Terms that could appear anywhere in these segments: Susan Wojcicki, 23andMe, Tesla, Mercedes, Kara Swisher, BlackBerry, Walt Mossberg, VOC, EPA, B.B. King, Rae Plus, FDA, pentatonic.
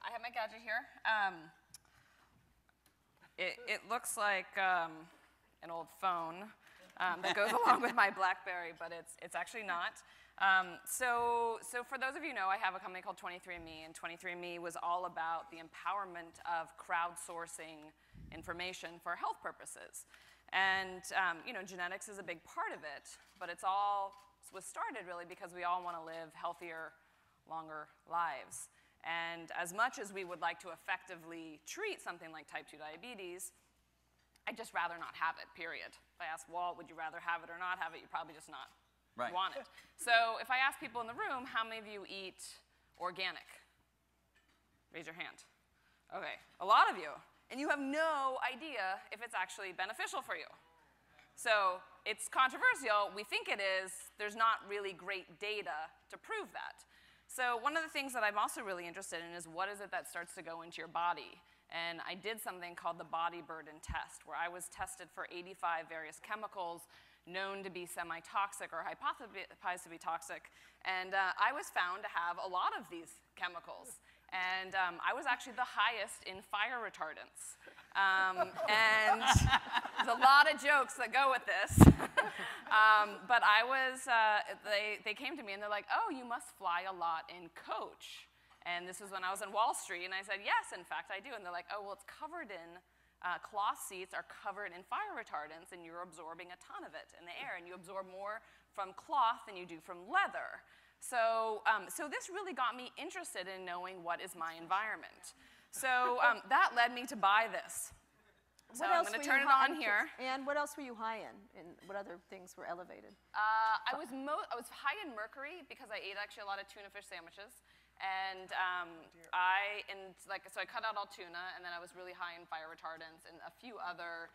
I have my gadget here. It looks like an old phone that goes along with my BlackBerry, but it's actually not. For those of you who know, I have a company called 23andMe, and 23andMe was all about the empowerment of crowdsourcing information for health purposes. And genetics is a big part of it, but it was started really because we all want to live healthier, longer lives. And as much as we would like to effectively treat something like type 2 diabetes, I'd just rather not have it, period. If I asked Walt, would you rather have it or not have it, you'd probably just not want it. So if I ask people in the room, how many of you eat organic? Raise your hand. Okay, a lot of you. And you have no idea if it's actually beneficial for you. So it's controversial. We think it is. There's not really great data to prove that. So one of the things that I'm also really interested in is what is it that starts to go into your body? And I did something called the body burden test, where I was tested for 85 various chemicals known to be semi-toxic or hypothesized to be toxic. And I was found to have a lot of these chemicals. And I was actually the highest in fire retardants. And there's a lot of jokes that go with this. But I was, they came to me and they're like, oh, you must fly a lot in coach. And this was when I was on Wall Street, and I said, yes, in fact, I do. And they're like, oh, well, it's covered in, cloth seats are covered in fire retardants, and you're absorbing a ton of it in the air, and you absorb more from cloth than you do from leather. So, this really got me interested in knowing what is my environment. So that led me to buy this. So I'm going to turn it on here. And what else were you high in? And what other things were elevated? I was high in mercury because I ate actually a lot of tuna fish sandwiches. And I cut out all tuna, and then I was really high in fire retardants and a few other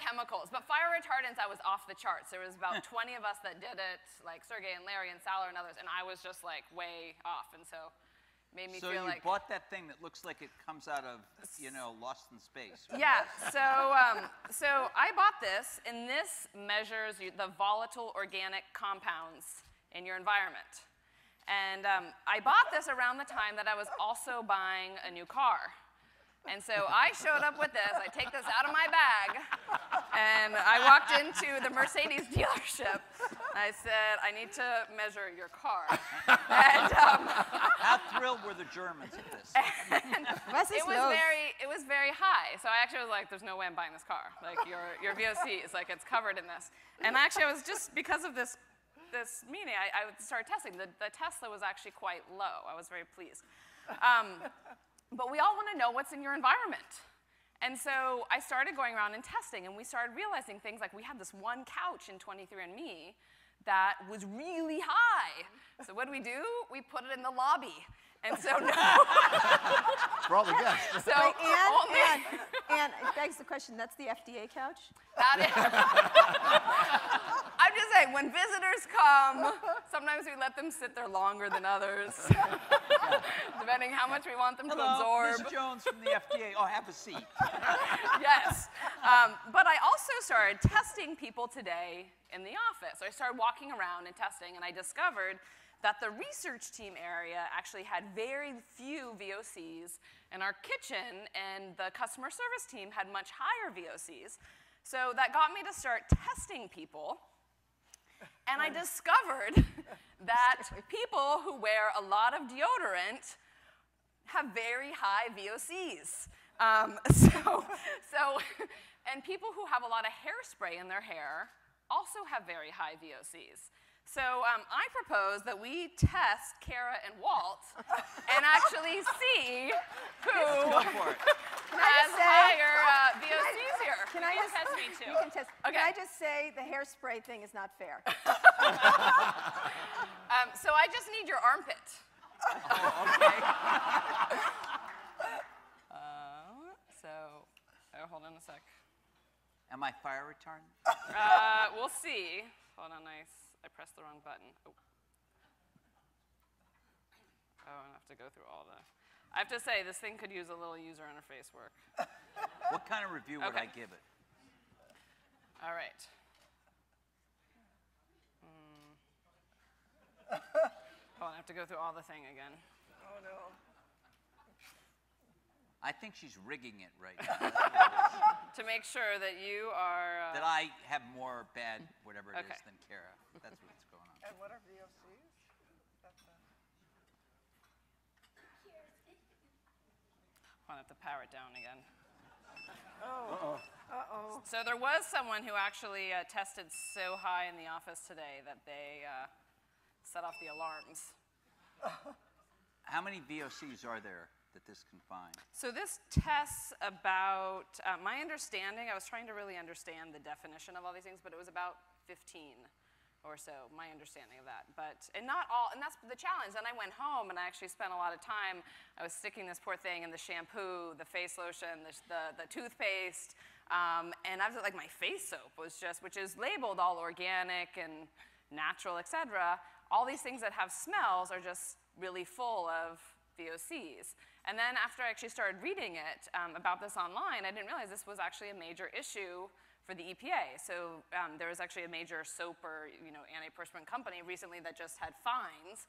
chemicals. But fire retardants, I was off the charts. There was about 20 of us that did it, like Sergey and Larry and Salar and others, and I was just like way off. And so made me feel like... So you bought that thing that looks like it comes out of, Lost in Space. Right? Yeah, so I bought this, and this measures the volatile organic compounds in your environment. And I bought this around the time that I was also buying a new car. And so I showed up with this. I take this out of my bag, and I walked into the Mercedes dealership. I said, I need to measure your car. And, how thrilled were the Germans at this? It was very high. So I actually was like, there's no way I'm buying this car. Like, your VOC is like, it's covered in this. And actually, I was just, because of this meeting, I would start testing. The Tesla was actually quite low. I was very pleased. But we all want to know what's in your environment. And so I started going around and testing, and we started realizing things like we had this one couch in 23andMe that was really high. So what do? We put it in the lobby. And so for all the guests. So and begs the question, that's the FDA couch? That is. I'm just saying, when visitors come, sometimes we let them sit there longer than others, depending how much we want them to absorb. Ms. Jones from the FDA. Oh, have a seat. Yes. But I also started testing people today in the office. So I started walking around and testing, and I discovered that the research team area actually had very few VOCs, and our kitchen and the customer service team had much higher VOCs. So that got me to start testing people. And I discovered that people who wear a lot of deodorant have very high VOCs. And people who have a lot of hairspray in their hair also have very high VOCs. So I propose that we test Kara and Walt and actually see who has higher VOCs here. Can I just test me too? You can test. Okay. Can I just say the hairspray thing is not fair? So I just need your armpit. Oh, okay. Hold on a sec. Am I fire retardant? We'll see. Hold on, I pressed the wrong button. Oh. I have to go through all the... I have to say, this thing could use a little user interface work. What kind of review would I give it? All right. Hold to go through all the thing again. Oh, no. I think she's rigging it right now. To make sure that you are... that I have more bad whatever it is than Kara. That's what's going on. And what are VOCs? That's I'm going to have to power it down again. Oh. Uh-oh. So there was someone who actually tested so high in the office today that they set off the alarms. How many VOCs are there that this can find? So this tests about, my understanding, I was trying to really understand the definition of all these things, but it was about 15 or so, my understanding of that. And not all, and that's the challenge. And I went home and I actually spent a lot of time, I was sticking this poor thing in the shampoo, the face lotion, the toothpaste, and I was like, my face soap was just, which is labeled all organic and natural, et cetera. All these things that have smells are just really full of VOCs. And then after I actually started reading it about this online, I didn't realize this was actually a major issue for the EPA. So there was actually a major soap or antiperspirant company recently that just had fines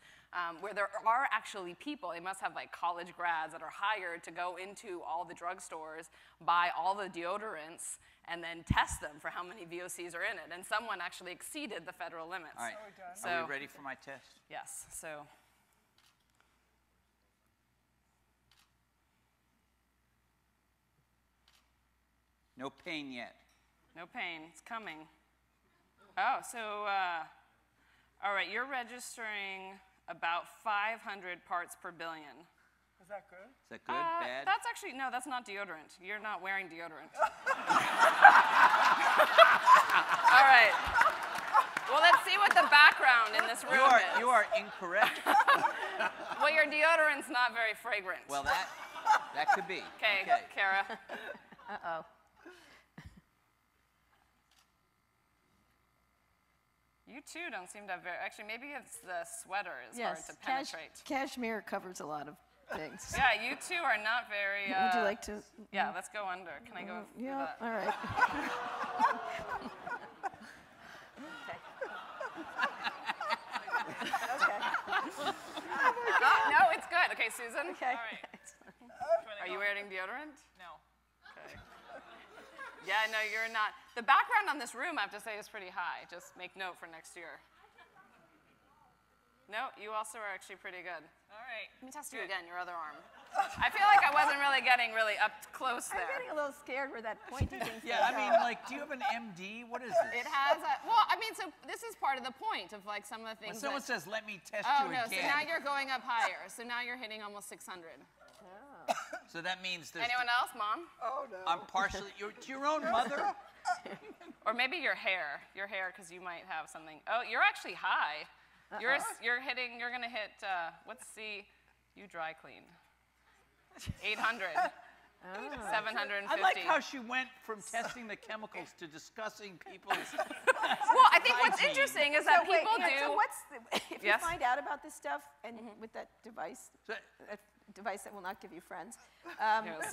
where there are actually people, they must have like college grads that are hired to go into all the drugstores, buy all the deodorants, and then test them for how many VOCs are in it. And someone actually exceeded the federal limits. All right, so, are we ready for my test? Yes, so. No pain yet. No pain, it's coming. Oh, so, all right, you're registering about 500 parts per billion. Is that good? Is that good, bad? That's actually, no, that's not deodorant. You're not wearing deodorant. All right. Well, let's see what the background in this room is. You are incorrect. Well, your deodorant's not very fragrant. Well, that could be. Okay, Kara. Uh-oh. You too don't seem to have very, actually maybe it's the sweater is hard to penetrate. Cashmere covers a lot of things. Yeah, you two are not very. Would you like to? Yeah, let's go under. Can I go? Yeah, that? All right. Okay. Oh, no, it's good. Okay, Susan. Okay. All right. Are you wearing deodorant? No. Okay. Yeah, no, you're not. The background on this room, I have to say, is pretty high. Just make note for next year. No, you also are actually pretty good. All right. Let me test you again, your other arm. I feel like I wasn't really getting up close there. I'm getting a little scared where that pointy thing is. Yeah, I mean, like, do you have an MD? What is this? It has a, well, I mean, so this is part of the point of, like, some of the things when someone says, let me test you again. Oh, no, so now you're going up higher. So now you're hitting almost 600. Oh. So that means there's... Anyone else, Mom? Oh, no. I'm partially... to your own mother? Or maybe your hair. Your hair, because you might have something... Oh, you're actually high. Uh-oh. You're hitting... You're going to hit... let's see. You dry clean. 800. Oh. 750. I like how she went from testing the chemicals to discussing people's Well, I think what's interesting is that people do... So what's the, if you find out about this stuff and with that device... So, device that will not give you friends.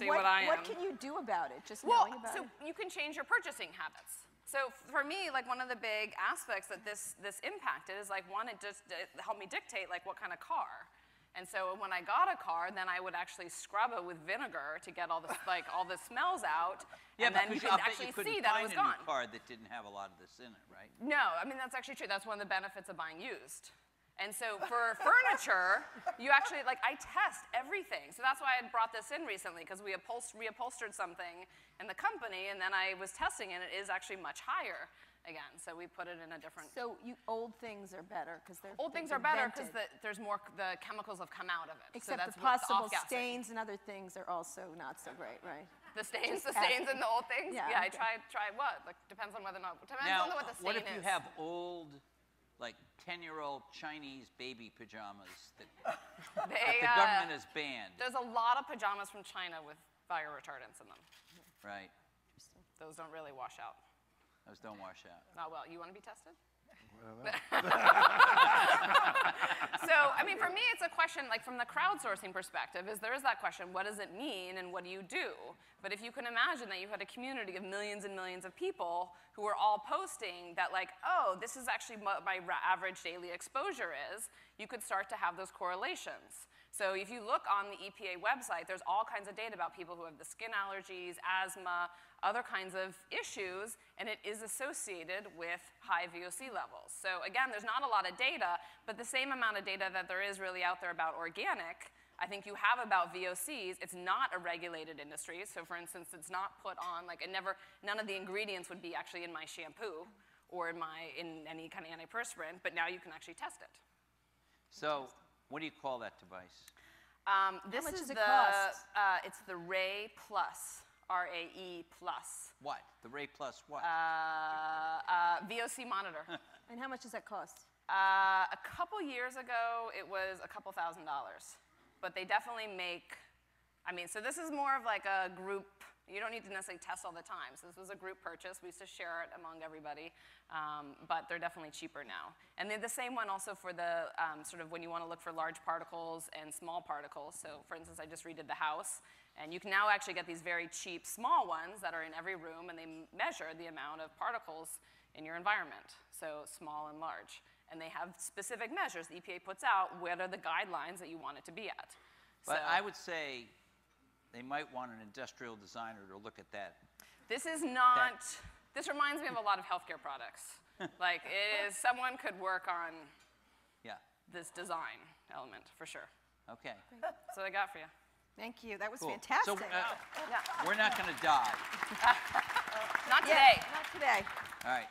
See what I am. What can you do about it? Just knowing about it? So you can change your purchasing habits. So for me, like one of the big aspects that this impacted is like one, it just helped me dictate like what kind of car. And so when I got a car, then I would actually scrub it with vinegar to get all the all the smells out. Yeah, and then you could actually see that it was gone. You couldn't find a new car that didn't have a lot of this in it, right? No, I mean that's actually true. That's one of the benefits of buying used. And so for furniture, you actually, like, I test everything. So that's why I had brought this in recently, because we reupholstered something in the company, and then I was testing it, and it is actually much higher again. So we put it in a different. So old things are better, because they're Old things are better, because there's more, the chemicals have come out of it. Except so that's the possible stains and other things are also not so great, right? The stains and the old things? Yeah, I tried what? Like, depends on whether or not, depends on what the stain is. What if you have old, like 10-year-old Chinese baby pajamas that the government has banned? There's a lot of pajamas from China with fire retardants in them. Right. Those don't really wash out. Those don't wash out. Not well. You want to be tested? So I mean, for me, it's a question, like, from the crowdsourcing perspective, there is that question, what does it mean and what do you do? But if you can imagine that you had a community of millions and millions of people who were all posting that, like, oh, this is actually what my average daily exposure is, you could start to have those correlations. So if you look on the EPA website, there's all kinds of data about people who have the skin allergies, asthma, other kinds of issues, and it is associated with high VOC levels. So again, there's not a lot of data, but the same amount of data that there is really out there about organic, I think you have about VOCs. It's not a regulated industry. So for instance, it's not put on, like, none of the ingredients would be actually in my shampoo or in any kind of antiperspirant, but now you can actually test it. So what do you call that device? How much does it cost? It's the Rae Plus. RAE+. What? The Rae Plus what? VOC monitor. And how much does that cost? A couple years ago, it was a couple $1,000s. But they definitely make, I mean, so this is more of like a group, you don't need to necessarily test all the time. So this was a group purchase. We used to share it among everybody. But they're definitely cheaper now. And they're the same one also for the sort of when you want to look for large particles and small particles. So for instance, I just redid the house. And you can now actually get these very cheap small ones that are in every room, and they measure the amount of particles in your environment, so small and large. And they have specific measures the EPA puts out, what are the guidelines that you want it to be at. But so, I would say they might want an industrial designer to look at that. This reminds me of a lot of healthcare products. Like, it is, someone could work on this design element, for sure. Okay. So I got for you. Thank you. That was fantastic. So, we're not going to die. Not today. Not today. All right.